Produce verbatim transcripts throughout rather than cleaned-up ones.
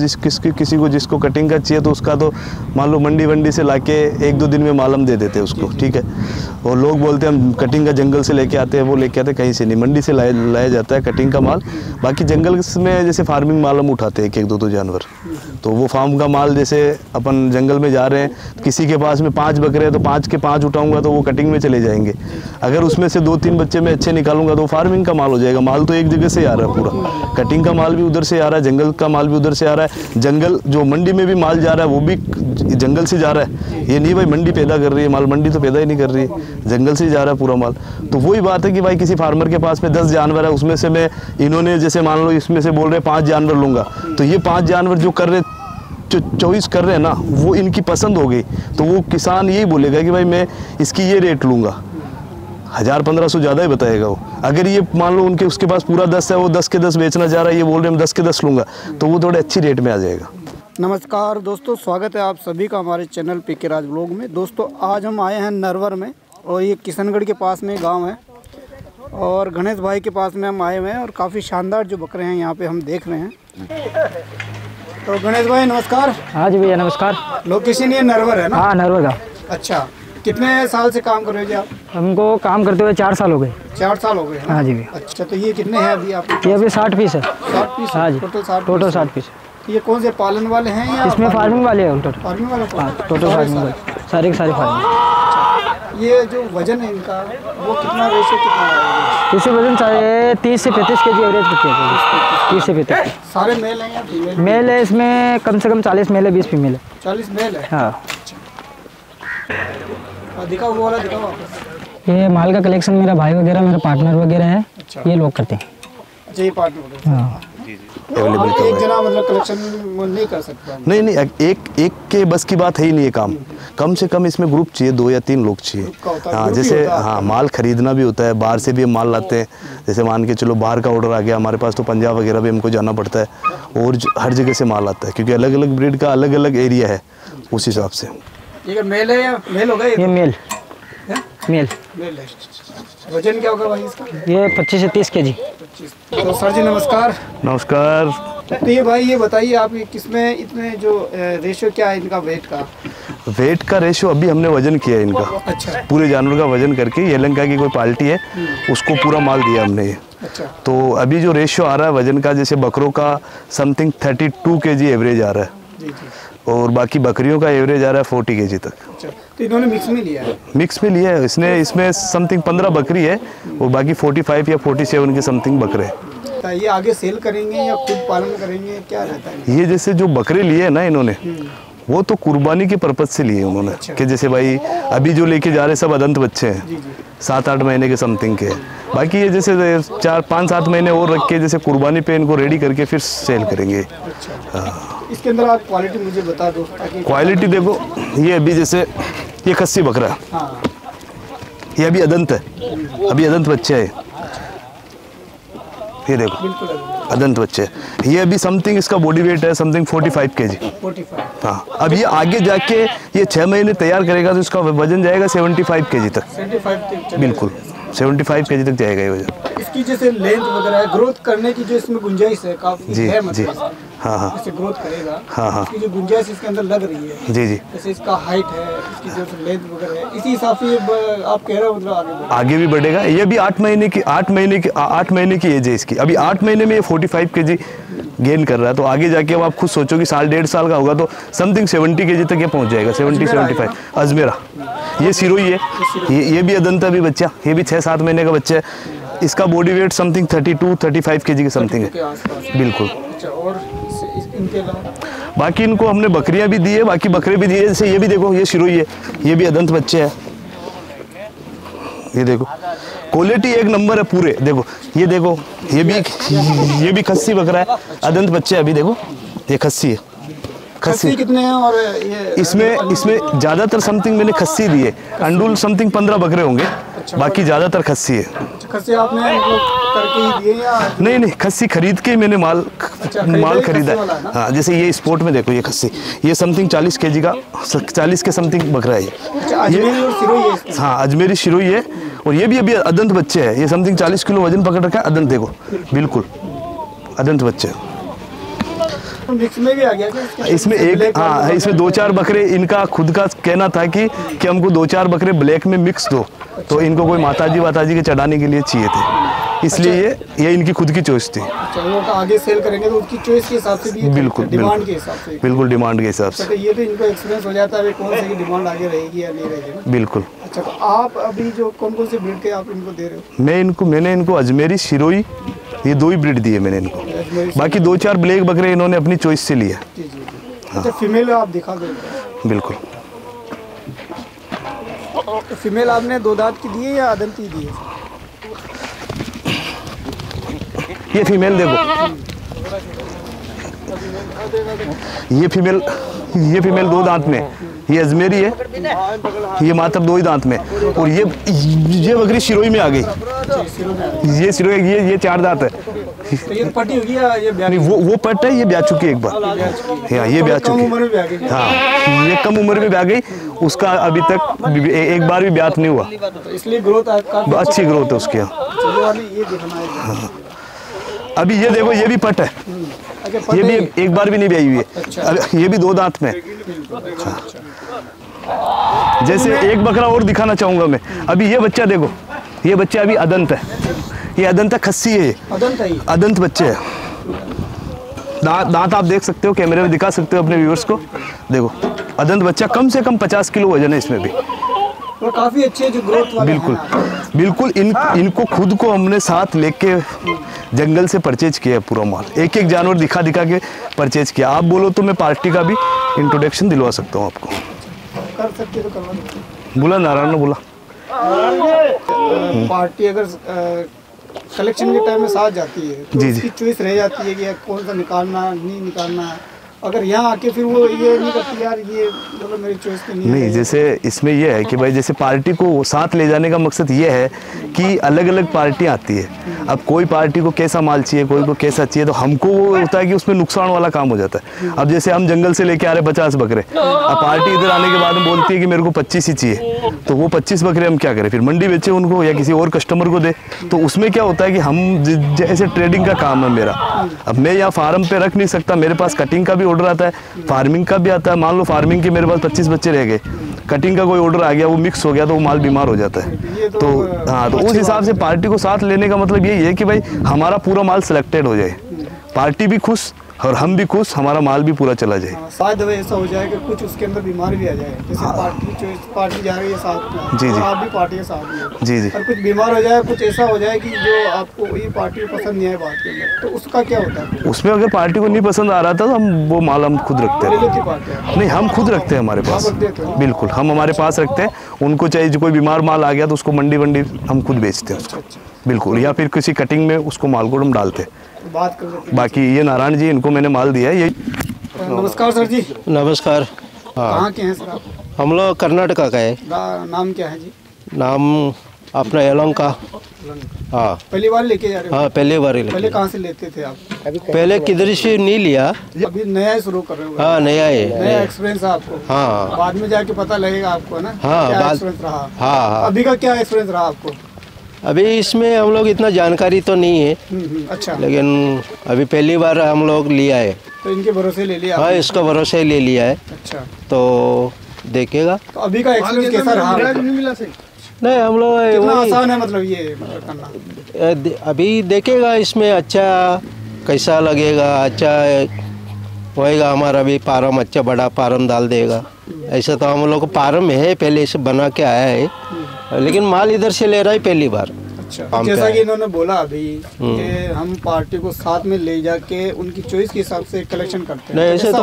जिस किसकी किसी को जिसको कटिंग का चाहिए तो उसका तो मान लो मंडी वंडी से लाके एक दो दिन में मालम दे देते उसको, ठीक है। और लोग बोलते हैं हम कटिंग का जंगल से लेके आते हैं, वो लेके आते हैं, कहीं से नहीं, मंडी से लाया लाया जाता है कटिंग का माल। बाकी जंगल में जैसे फार्मिंग मालम उठाते हैं एक दो दो जानवर, तो वो फार्म का माल जैसे अपन जंगल में जा रहे हैं, किसी के पास में पाँच बकरे हैं तो पाँच के पाँच उठाऊँगा तो वो कटिंग में चले जाएंगे, अगर उसमें से दो तीन बच्चे मैं अच्छे निकालूंगा तो फार्मिंग का माल हो जाएगा। माल तो एक जगह से आ रहा है, पूरा कटिंग का माल भी उधर से आ रहा है, जंगल का माल भी उधर से आ रहा है, जंगल जो मंडी में भी माल जा रहा है वो भी जंगल से जा रहा है। ये नहीं भाई मंडी पैदा कर रही है माल, मंडी तो पैदा ही नहीं कर रही है, जंगल से जा रहा है पूरा माल। तो वही बात है कि भाई किसी फार्मर के पास में दस जानवर है, उसमें से मैं इन्होंने जैसे मान लो इसमें से बोल रहे हैं पाँच जानवर लूँगा, तो ये पाँच जानवर जो कर रहे जो चॉइस कर रहे हैं ना वो इनकी पसंद हो गई, तो वो किसान यही बोलेगा कि भाई मैं इसकी ये रेट लूँगा, हज़ार पंद्रह सौ ज़्यादा ही बताएगा वो। अगर ये मान लो उनके उसके पास पूरा दस है, वो दस के दस बेचना चाह रहा है, ये बोल रहे हैं हम दस के दस लूँगा, तो वो थोड़े अच्छी रेट में आ जाएगा। नमस्कार दोस्तों, स्वागत है आप सभी का हमारे चैनल पीके राज व्लॉग में। दोस्तों आज हम आए हैं नरवर में, और ये किशनगढ़ के पास में गाँव है, और गणेश भाई के पास में हम आए हुए हैं, और काफ़ी शानदार जो बकरे हैं यहाँ पर हम देख रहे हैं। तो गणेश भाई नमस्कार। हाँ जी भैया नमस्कार। लोकेशन ये नरवर है ना? हाँ नरवर का। अच्छा, कितने साल से काम कर रहे हो जी आप? हमको काम करते हुए चार साल हो गए। चार साल हो गए? हाँ जी भैया। अच्छा, तो ये कितने हैं अभी आप? ये अभी साठ पीस है। साठ पीस? हाँ जी, टोटल साठ पीस। ये कौन से पालन वाले हैं या इसमें फार्मिंग वाले हैं? टोटल फार्मिंग वाले। टोटल फार्मिंग वाले सारे के सारे फार्मिंग। ये जो वजन है इनका वो कितना रेशो कितना? इसे वजन साढ़े तीस से पैंतीस के जी एवरेज है। तीस से पैंतीस। सारे मेल हैं या फीमेल? मेल है, इसमें कम से कम चालीस मेल है, बीस फीमेल है। चालीस मेल है? हाँ। दिखाओ वो वाला दिखाओ वापस। ये माल का कलेक्शन मेरा भाई वगैरह, मेरा पार्टनर वगैरह है। अच्छा। ये लोग करते हैं। अच्छा, ये पार्टनर। हाँ जी जी, अवेलेबल तो है। एक जना मतलब कलेक्शन नहीं कर सकता? नहीं नहीं, एक एक के बस की बात है ही नहीं ये काम। कम से कम इसमें ग्रुप चाहिए, दो या तीन लोग चाहिए। हाँ, जैसे हाँ माल खरीदना भी होता है, बाहर से भी हम माल लाते हैं, जैसे मान के चलो बाहर का ऑर्डर आ गया हमारे पास तो पंजाब वगैरह भी हमको जाना पड़ता है, और हर जगह से माल आता है क्योंकि अलग अलग ब्रीड का अलग अलग एरिया है, उस हिसाब से। ये मेल है या मेल होगा? ये मेल मेल। वजन क्या होगा भाई इसका? ये पच्चीस से तीस के जी। तो सर जी नमस्कार। नमस्कार। तो ये भाई ये बताइए आप किसमें इतने जो रेशो क्या है इनका वेट का? वेट का रेशो अभी हमने वजन किया है इनका। अच्छा। पूरे जानवर का वजन करके, ये लंका की कोई पार्टी है उसको पूरा माल दिया हमने ये। अच्छा। तो अभी जो रेशो आ रहा है वजन का, जैसे बकरों का समथिंग थर्टी टू के जी एवरेज आ रहा है। जी जी। और बाकी बकरियों का एवरेज आ रहा है फोर्टी के जी तक। अच्छा, तो इन्होंने मिक्स में लिया है? मिक्स में लिया है इसने, इसमें समथिंग पंद्रह बकरी है और बाकी फोर्टी फाइव या फोर्टी सेवन के समथिंग बकरे हैं। ये आगे सेल करेंगे या खुद पालन करेंगे, क्या रहता है? ये जैसे जो बकरे लिए है ना इन्होंने वो तो कुर्बानी के पर्पज से लिए उन्होंने। अच्छा। कि जैसे भाई अभी जो लेके जा रहे सब अदंत बच्चे हैं, सात आठ महीने के समथिंग के, बाकी ये जैसे चार पाँच सात महीने और रख के जैसे कुर्बानी पे इनको रेडी करके फिर सेल करेंगे। अच्छा। इसके अंदर आप क्वालिटी मुझे बता दो। क्वालिटी देखो, ये अभी जैसे ये खस्सी बकरा, हाँ। ये अभी अदंत है, अभी अदंत बच्चे है, ये देखो अदंत बच्चे, ये अभी समथिंग इसका बॉडी वेट है समथिंग पैंतालीस केजी। पैंतालीस। हाँ, अब ये आगे जाके ये छः महीने तैयार करेगा तो इसका वजन जाएगा पचहत्तर केजी तक। पचहत्तर? बिल्कुल पचहत्तर केजी तक जाएगा ये वजन। इसकी जैसे लेंथ वगैरह ग्रोथ करने की जो इसमें गुंजाइश है काफी है, मतलब जी हाँ हाँ इससे ग्रोथ करेगा। हाँ हाँ, इसकी जो गुंजाइश इसके अंदर लग रही है। जी जी। जैसे इसका हाइट है, इसकी जो लेंथ वगैरह है, इसी हिसाब से आप कह रहे हो मतलब आगे आगे भी बढ़ेगा। ये भी आठ महीने की आठ महीने की आठ महीने की एज है इसकी, अभी आठ महीने में ये पैंतालीस केजी गेन कर रहा है, तो आगे जाके अब आप खुद सोचो कि साल डेढ़ साल का होगा तो समथिंग सत्तर केजी तक ये पहुंच जाएगा। सत्तर पचहत्तर। अजमेरा ये सिरोही है, ये ये भी अदंता भी बच्चा, ये भी छः सात महीने का बच्चा है, इसका बॉडी वेट समथिंग बत्तीस पैंतीस केजी के समथिंग है। बिल्कुल। और इनके बाकी इनको हमने बकरियाँ भी दी है, बाकी बकरे भी दिए, जैसे ये भी देखो ये सिरोही है, ये भी अदंत बच्चे है, ये देखो क्वालिटी एक नंबर है पूरे। देखो ये देखो ये भी ये भी खस्सी बकरा है, अदंत बच्चे अभी देखो, ये खस्सी है। खस्सी कितने हैं? और ये इसमें इसमें ज़्यादातर समथिंग मैंने खस्सी दी है, अंडुल समथिंग पंद्रह बकरे होंगे, बाकी ज़्यादातर खस्सी है। खस्सी आपने करके ही दिए या? नहीं नहीं, खस्सी खरीद के मैंने माल माल खरीदा है। हाँ, जैसे ये स्पोर्ट में देखो ये खस्सी, ये समथिंग चालीस केजी का चालीस के समथिंग बकरा है ये। हाँ, अजमेरी सिरोही है, और ये भी अभी अदंत बच्चे हैं, ये समथिंग चालीस किलो वजन पकड़ रखा है अदंत, देखो बिल्कुल अदंत बच्चे। तो मिक्स में भी आ गया इसमें एक, हाँ इसमें दो चार बकरे, इनका खुद का कहना था कि कि हमको दो चार बकरे ब्लैक में मिक्स दो, तो इनको कोई माताजी वाताजी के चढ़ाने के लिए चाहिए थे, इसलिए ये ये इनकी खुद की चॉइस थी। आगे सेल करेंगे तो उनकी चॉइस के हिसाब से भी, बिल्कुल डिमांड के हिसाब से, बिल्कुल डिमांड के हिसाब से। ये तो इनको एक्सपीरियंस हो जाता है कौन सी डिमांड आगे रहेगी या नहीं रहेगी। बिल्कुल। अच्छा, तो आप अभी जो कौन कौन से ब्रीड के आप इनको दे रहे हो? मैं इनको मैंने इनको अजमेरी, शिरोई, ये दो ही ब्रीड दिए मैंने इनको, बाकी दो चार ब्लैक बकरे इन्होंने अपनी चॉइस से लिया। अच्छा, फीमेल आप दिखा दो। बिल्कुल। फीमेल आपने दो दांत की दी है या आदम की दी है? ये फीमेल देखो, ये फीमेल, ये फीमेल दो दांत में, ये अजमेरी है, ये मात्र दो ही दांत में, और ये ये बकरी शिरोई में आ गई, ये शिरोई, ये ये चार दांत है। ये पटी होगी या ये ब्याह? नहीं, वो वो पट है, ये ब्याह चुकी है एक बार। हाँ, ये ब्याह चुकी, हाँ ये कम उम्र में ब्याह गई, उसका अभी तक एक बार भी ब्याह नहीं हुआ, इसलिए ग्रोथ अच्छी ग्रोथ है उसकी। हाँ, अभी ये देखो, ये भी पट है, ये भी एक बार भी नहीं ब्याही हुई है। अच्छा। ये भी दो दांत में। अच्छा। जैसे एक बकरा और दिखाना चाहूंगा मैं, अभी ये बच्चा देखो, ये बच्चा अभी अदंत है, ये अदंत खस्सी है, ये अदंत बच्चे है, दांत आप देख सकते हो, कैमरे में दिखा सकते हो अपने व्यूअर्स को, देखो अदंत बच्चा, कम से कम पचास किलो वजन है इसमें भी, और काफी अच्छे जो ग्रोथ वाले। बिल्कुल बिल्कुल। इन इनको खुद को हमने साथ लेके जंगल से परचेज किया है, पूरा माल एक एक जानवर दिखा दिखा के परचेज किया। आप बोलो तो मैं पार्टी का भी इंट्रोडक्शन दिलवा सकता हूँ आपको। कर सकते तो करवा, बोला नारायण ने, बोला पार्टी अगर कलेक्शन के टाइम में साथ जाती है तो जी जी चॉइस रह जाती है कि कौन सा निकालना नहीं निकालना, अगर यहाँ आके फिर वो ये नहीं करती यार ये मतलब मेरी चॉइस नहीं है। नहीं, जैसे इसमें ये है कि भाई जैसे पार्टी को साथ ले जाने का मकसद ये है कि अलग अलग पार्टियाँ आती है, अब कोई पार्टी को कैसा माल चाहिए, कोई को कैसा चाहिए, तो हमको वो होता है कि उसमें नुकसान वाला काम हो जाता है। अब जैसे हम जंगल से लेके आ रहे पचास बकरे, अब पार्टी इधर आने के बाद में बोलती है कि मेरे को पच्चीस ही चाहिए, तो वो पच्चीस बकरे हम क्या करें, फिर मंडी बेचे उनको या किसी और कस्टमर को दे, तो उसमें क्या होता है कि हम जैसे ट्रेडिंग का काम है मेरा, अब मैं यहाँ फार्म पे रख नहीं सकता, मेरे पास कटिंग का भी ऑर्डर आता है, फार्मिंग का भी आता है। मान लो फार्मिंग के मेरे पास पच्चीस बच्चे रह गए, कटिंग का कोई ऑर्डर आ गया, वो मिक्स हो गया तो वो माल बीमार हो जाता है, तो, तो हाँ, तो उस हिसाब से पार्टी को साथ लेने का मतलब यही है कि भाई हमारा पूरा माल सिलेक्टेड हो जाए, पार्टी भी खुश और हम भी खुश, हमारा माल भी पूरा चला जाए। शायद ऐसा हो जाए कि कुछ उसके अंदर बीमार भी आ जाए, जैसे पार्टी पार्टी जा रही है साथ, जी जी, आप भी पार्टी के साथ में हो, जी जी, और कुछ बीमार हो जाए, कुछ ऐसा हो जाए कि जो आपको ये पार्टी पसंद नहीं आए बात के लिए, तो उसका क्या होता है? उसमें अगर पार्टी को नहीं पसंद आ रहा था तो हम वो माल हम खुद रखते हैं। नहीं, हम खुद रखते हैं हमारे पास, बिल्कुल हम हमारे पास रखते हैं, उनको चाहिए कोई बीमार माल आ गया तो उसको मंडी वंडी हम खुद बेचते हैं उसको, बिल्कुल, या फिर किसी कटिंग में उसको माल को हम डालते हैं। बात कर बाकी ये नारायण जी, इनको मैंने माल दिया है ये। नमस्कार सर जी। नमस्कार। कहाँ के हैं सर आप? हम लोग कर्नाटका का है। नाम क्या है जी? नाम अपना एलंग का। हाँ, पहली बार लेके जा रहे हो? हाँ, पहली बार ही। पहले कहाँ से लेते थे आप? पहले किधर से नहीं लिया, अभी नया शुरू कर रहे हो? हाँ, नया है, नया एक्सपीरियंस आपको। हाँ, बाद में जाके पता लगेगा आपको है ना। हाँ, एक्सपीरियंस रहा। हाँ, अभी का क्या एक्सपीरियंस रहा आपको? अभी इसमें हम लोग इतना जानकारी तो नहीं है। अच्छा। लेकिन अभी पहली बार हम लोग लिया है तो इनके भरोसे ले लिया। हाँ, इसका भरोसे ले लिया है। अच्छा, तो देखेगा। तो अभी का एक्सपीरियंस कैसा रहा? नहीं, हम लोग कितना आसान है मतलब ये करना, अभी देखेगा इसमें अच्छा कैसा लगेगा, अच्छा होएगा हमारा भी फार्म, अच्छा बड़ा फार्म डाल देगा। ऐसा तो हम लोग फार्म है पहले से बना के आया है, लेकिन माल इधर से ले रहा है पहली बार। अच्छा, जैसा कि इन्होंने बोला अभी कि हम पार्टी को साथ में ले जाके उनकी चॉइस के हिसाब से कलेक्शन करते हैं। ऐसा तो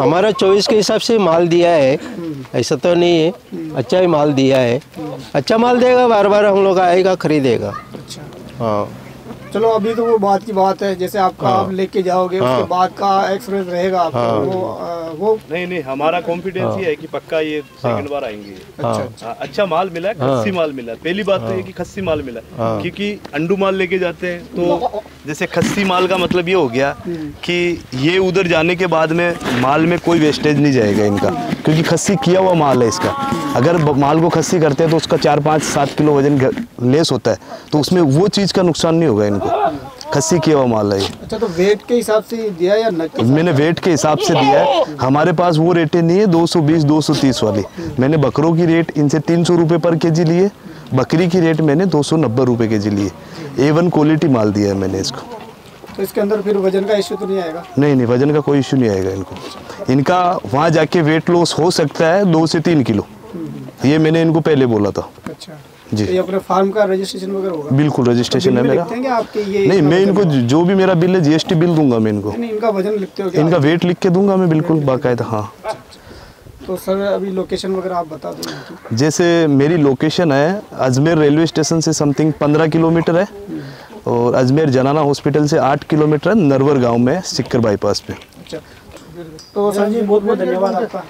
हमारा चॉइस के हिसाब से माल दिया है, ऐसा तो नहीं है, अच्छा ही माल दिया है, अच्छा माल देगा, बार बार हम लोग आएगा खरीदेगा। अच्छा, हाँ, चलो अभी तो वो बात की बात है, जैसे आपका हाँ, आप लेके जाओगे हाँ, उसके बाद का एक्सपीरियंस रहेगा आपको। हाँ, वो आ, वो नहीं नहीं, हमारा कॉन्फिडेंस हाँ, ये है कि पक्का ये सेकंड बार आएंगे। हाँ, अच्छा, हाँ, अच्छा माल मिला है, खस्सी हाँ, माल मिला। पहली बात हाँ, तो ये कि खस्सी माल मिला हाँ, क्योंकि अंडू माल लेके जाते हैं तो जैसे खस्सी माल का मतलब ये हो गया कि ये उधर जाने के बाद में माल में कोई वेस्टेज नहीं जाएगा इनका, क्योंकि खस्सी किया हुआ माल है इसका। अगर माल को खस्सी करते हैं तो उसका चार पाँच सात किलो वजन लेस होता है, तो उसमें वो चीज़ का नुकसान नहीं होगा इनको। खस्सी किया हुआ माल है। अच्छा, तो वेट के हिसाब से दिया या नकद? मैंने वेट के हिसाब से दिया है, हमारे पास वो रेटें नहीं है दो सौ बीस दो सौ तीस वाली। मैंने बकरों की रेट इनसे तीन सौ रुपये पर के जी लिए, बकरी की रेट मैंने दो सौ नब्बे रुपये के जी लिए। ए वन क्वालिटी माल दिया है मैंने इसको। तो इसके अंदर फिर वजन का इश्यू तो नहीं आएगा? नहीं नहीं, वजन का कोई इश्यू नहीं आएगा इनको। इनका वहाँ जाके वेट लॉस हो सकता है दो से तीन किलो, ये मैंने इनको पहले बोला था। अच्छा जी। तो ये अपने फार्म का रजिस्ट्रेशन वगैरह होगा? बिल्कुल रजिस्ट्रेशन है मेरा। नहीं, मैं इनको जो भी मेरा बिल है जीएसटी बिल दूंगा मैं इनको। इनका वजन लिखते हो? इनका वेट लिख के दूंगा मैं बिल्कुल बाकायदा। हाँ। तो सर अभी लोकेशन वगैरह आप बता दो। जैसे मेरी लोकेशन है अजमेर रेलवे स्टेशन से समथिंग पंद्रह किलोमीटर है, और अजमेर जनाना हॉस्पिटल से आठ किलोमीटर नरवर गांव में सिक्कर बाईपास पे। अच्छा, तो सर जी बहुत बहुत धन्यवाद आपका।